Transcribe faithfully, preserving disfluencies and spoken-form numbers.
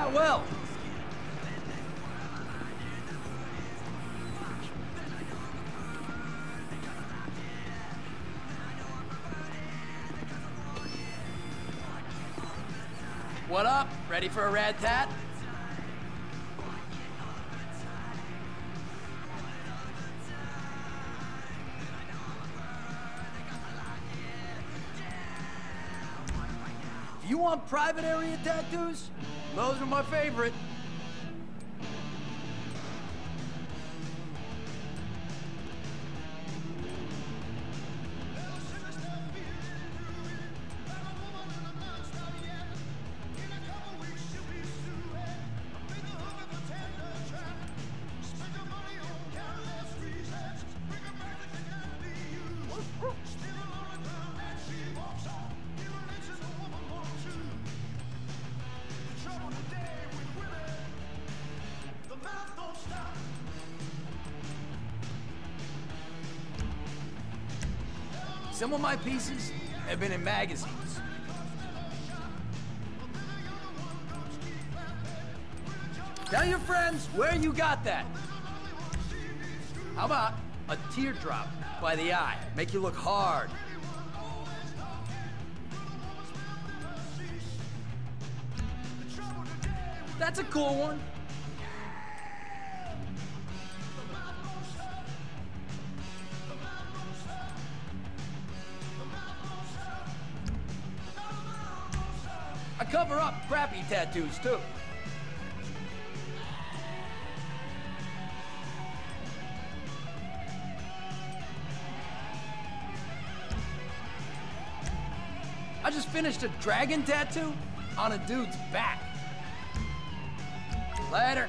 that well. What up? Ready for a rad tat? You want private area tattoos? Those are my favorite. Some of my pieces have been in magazines. Tell your friends where you got that. How about a teardrop by the eye? Make you look hard. That's a cool one. I cover up crappy tattoos, too. I just finished a dragon tattoo on a dude's back. Later.